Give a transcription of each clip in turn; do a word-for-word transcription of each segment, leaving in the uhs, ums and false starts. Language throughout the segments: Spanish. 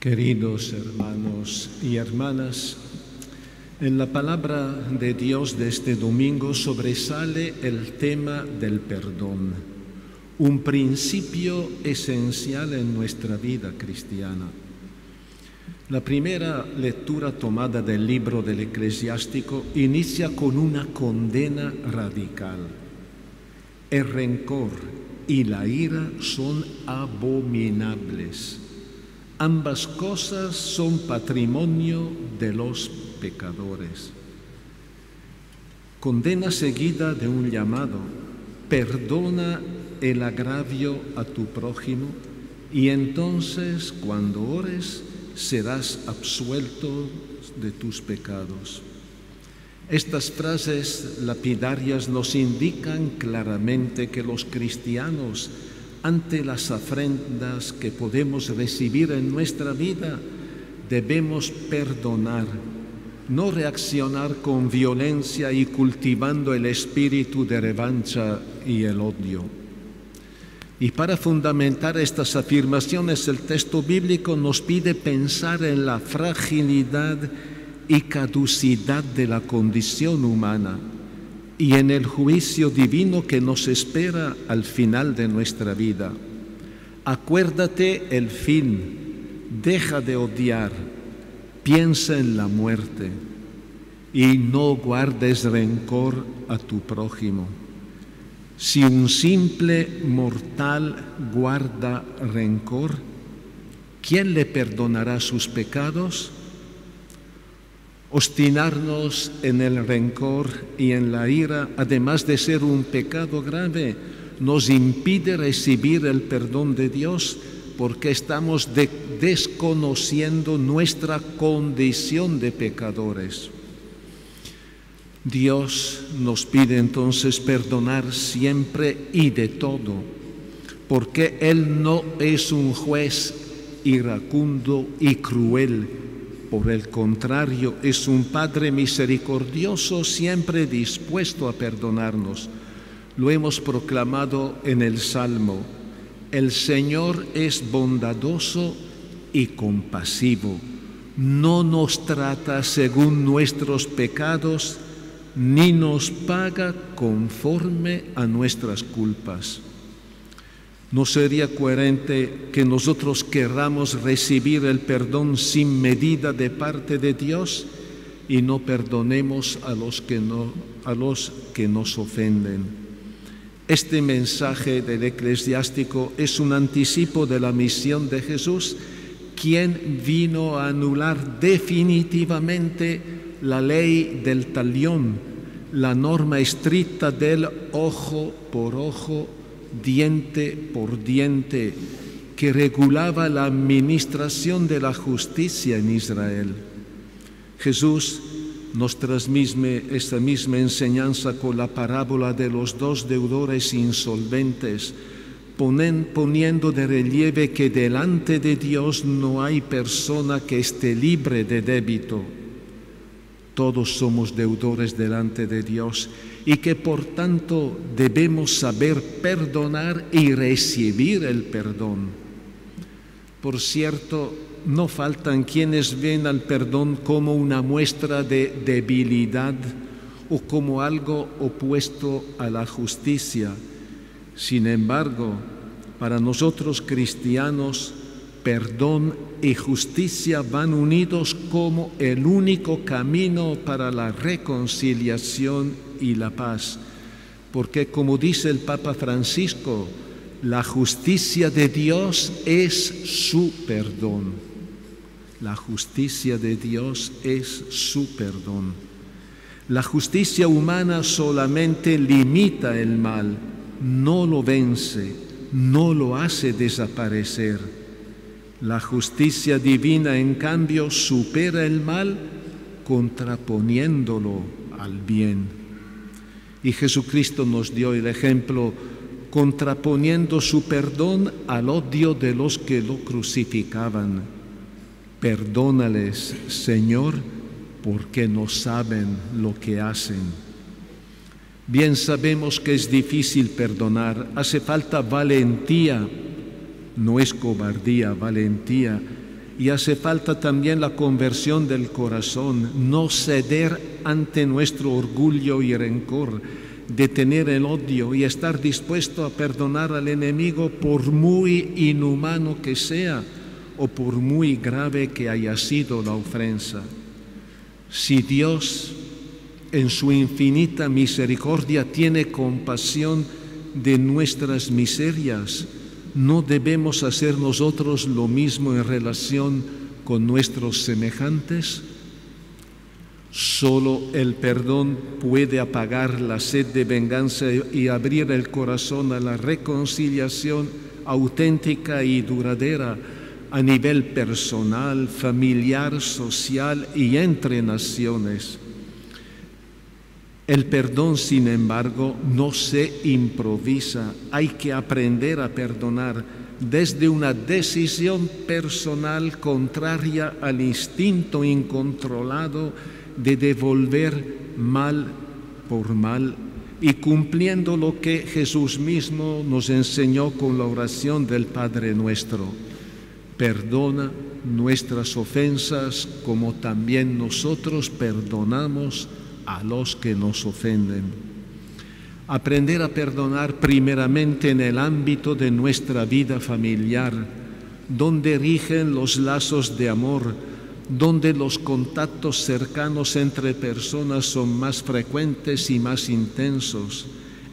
Queridos hermanos y hermanas, en la palabra de Dios de este domingo sobresale el tema del perdón, un principio esencial en nuestra vida cristiana. La primera lectura tomada del libro del Eclesiástico inicia con una condena radical. El rencor y la ira son abominables. Ambas cosas son patrimonio de los pecadores. Condena seguida de un llamado: perdona el agravio a tu prójimo y entonces cuando ores serás absuelto de tus pecados. Estas frases lapidarias nos indican claramente que los cristianos, ante las afrentas que podemos recibir en nuestra vida, debemos perdonar, no reaccionar con violencia y cultivando el espíritu de revancha y el odio. Y para fundamentar estas afirmaciones, el texto bíblico nos pide pensar en la fragilidad y caducidad de la condición humana y en el juicio divino que nos espera al final de nuestra vida. Acuérdate el fin, deja de odiar, piensa en la muerte y no guardes rencor a tu prójimo. Si un simple mortal guarda rencor, ¿quién le perdonará sus pecados? Obstinarnos en el rencor y en la ira, además de ser un pecado grave, nos impide recibir el perdón de Dios porque estamos de- desconociendo nuestra condición de pecadores. Dios nos pide entonces perdonar siempre y de todo, porque Él no es un juez iracundo y cruel. Por el contrario, es un Padre misericordioso, siempre dispuesto a perdonarnos. Lo hemos proclamado en el Salmo: el Señor es bondadoso y compasivo. No nos trata según nuestros pecados, ni nos paga conforme a nuestras culpas. ¿No sería coherente que nosotros querramos recibir el perdón sin medida de parte de Dios y no perdonemos a los que, no, a los que nos ofenden? Este mensaje del Eclesiástico es un anticipo de la misión de Jesús, quien vino a anular definitivamente la ley del talión, la norma estricta del ojo por ojo, diente por diente, que regulaba la administración de la justicia en Israel. Jesús nos transmite esta misma enseñanza con la parábola de los dos deudores insolventes, ponen, poniendo de relieve que delante de Dios no hay persona que esté libre de débito. Todos somos deudores delante de Dios y que por tanto debemos saber perdonar y recibir el perdón. Por cierto, no faltan quienes ven al perdón como una muestra de debilidad o como algo opuesto a la justicia. Sin embargo, para nosotros cristianos, perdón y justicia van unidos como el único camino para la reconciliación y la paz, porque como dice el Papa Francisco, la justicia de Dios es su perdón. La justicia de Dios es su perdón. La justicia humana solamente limita el mal, no lo vence, no lo hace desaparecer. La justicia divina, en cambio, supera el mal contraponiéndolo al bien. Y Jesucristo nos dio el ejemplo contraponiendo su perdón al odio de los que lo crucificaban. Perdónales, Señor, porque no saben lo que hacen. Bien sabemos que es difícil perdonar, hace falta valentía. No es cobardía, valentía, Y hace falta también la conversión del corazón, no ceder ante nuestro orgullo y rencor, detener el odio y estar dispuesto a perdonar al enemigo por muy inhumano que sea o por muy grave que haya sido la ofensa. Si Dios, en su infinita misericordia, tiene compasión de nuestras miserias, no debemos hacer nosotros lo mismo en relación con nuestros semejantes. Solo el perdón puede apagar la sed de venganza y abrir el corazón a la reconciliación auténtica y duradera a nivel personal, familiar, social y entre naciones. El perdón, sin embargo, no se improvisa. Hay que aprender a perdonar desde una decisión personal contraria al instinto incontrolado de devolver mal por mal y cumpliendo lo que Jesús mismo nos enseñó con la oración del Padre Nuestro. Perdona nuestras ofensas como también nosotros perdonamos a los que nos ofenden. Aprender a perdonar primeramente en el ámbito de nuestra vida familiar, donde rigen los lazos de amor, donde los contactos cercanos entre personas son más frecuentes y más intensos.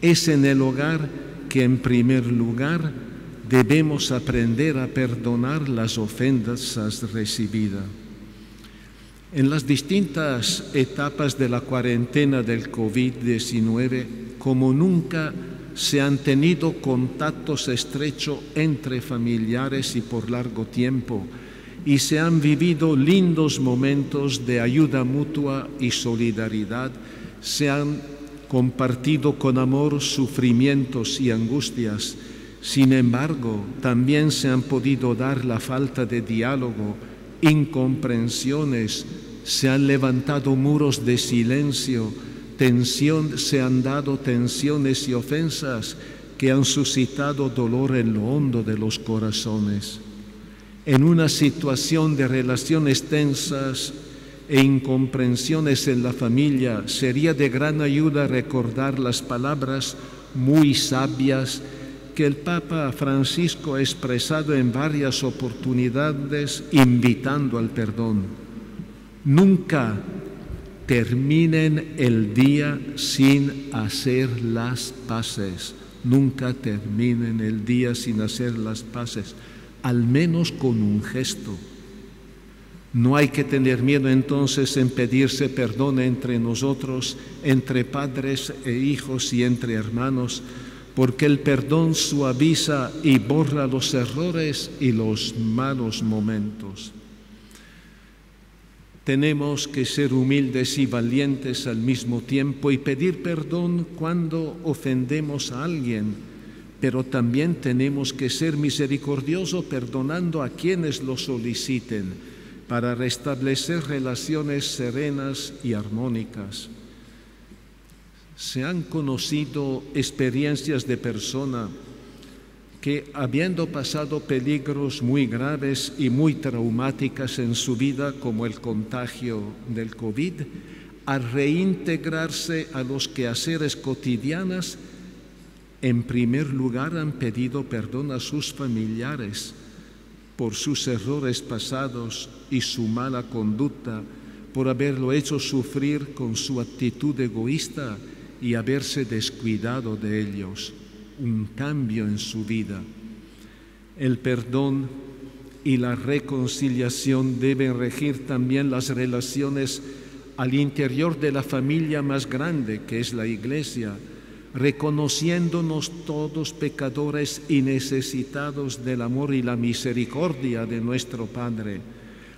Es en el hogar que en primer lugar debemos aprender a perdonar las ofensas recibidas. En las distintas etapas de la cuarentena del COVID diecinueve, como nunca, se han tenido contactos estrechos entre familiares y por largo tiempo, y se han vivido lindos momentos de ayuda mutua y solidaridad, se han compartido con amor sufrimientos y angustias. Sin embargo, también se han podido dar la falta de diálogo, incomprensiones, se han levantado muros de silencio, tensión, se han dado tensiones y ofensas que han suscitado dolor en lo hondo de los corazones. En una situación de relaciones tensas e incomprensiones en la familia, sería de gran ayuda recordar las palabras muy sabias que el Papa Francisco ha expresado en varias oportunidades invitando al perdón. Nunca terminen el día sin hacer las paces. Nunca terminen el día sin hacer las paces, al menos con un gesto. No hay que tener miedo entonces en pedirse perdón entre nosotros, entre padres e hijos y entre hermanos, porque el perdón suaviza y borra los errores y los malos momentos. Tenemos que ser humildes y valientes al mismo tiempo y pedir perdón cuando ofendemos a alguien, pero también tenemos que ser misericordiosos perdonando a quienes lo soliciten para restablecer relaciones serenas y armónicas. Se han conocido experiencias de personas que, habiendo pasado peligros muy graves y muy traumáticas en su vida, como el contagio del COVID, al reintegrarse a los quehaceres cotidianos, en primer lugar han pedido perdón a sus familiares por sus errores pasados y su mala conducta, por haberlo hecho sufrir con su actitud egoísta y haberse descuidado de ellos, un cambio en su vida. El perdón y la reconciliación deben regir también las relaciones al interior de la familia más grande, que es la Iglesia, reconociéndonos todos pecadores y necesitados del amor y la misericordia de nuestro Padre,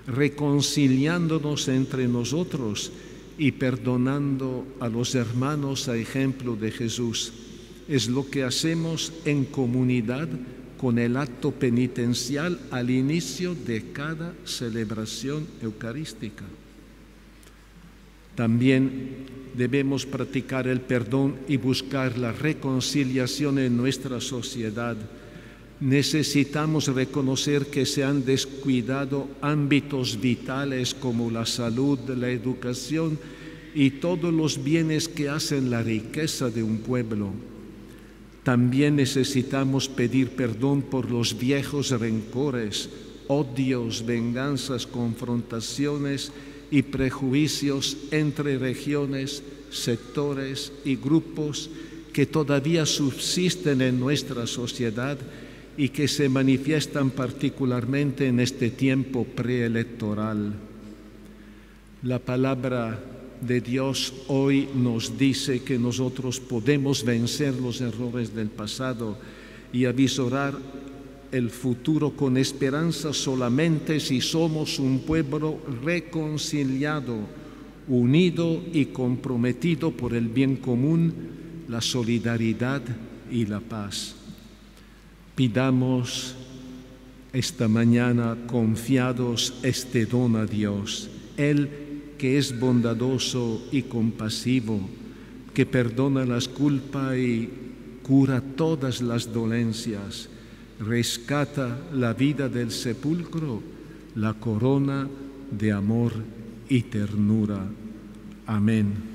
reconciliándonos entre nosotros y perdonando a los hermanos a ejemplo de Jesús. Es lo que hacemos en comunidad con el acto penitencial al inicio de cada celebración eucarística. También debemos practicar el perdón y buscar la reconciliación en nuestra sociedad, necesitamos reconocer que se han descuidado ámbitos vitales como la salud, la educación y todos los bienes que hacen la riqueza de un pueblo. También necesitamos pedir perdón por los viejos rencores, odios, venganzas, confrontaciones y prejuicios entre regiones, sectores y grupos que todavía subsisten en nuestra sociedad y que se manifiestan particularmente en este tiempo preelectoral. La palabra de Dios hoy nos dice que nosotros podemos vencer los errores del pasado y avisorar el futuro con esperanza solamente si somos un pueblo reconciliado, unido y comprometido por el bien común, la solidaridad y la paz. Pidamos esta mañana confiados este don a Dios, Él que es bondadoso y compasivo, que perdona las culpas y cura todas las dolencias, rescata la vida del sepulcro, la corona de amor y ternura. Amén.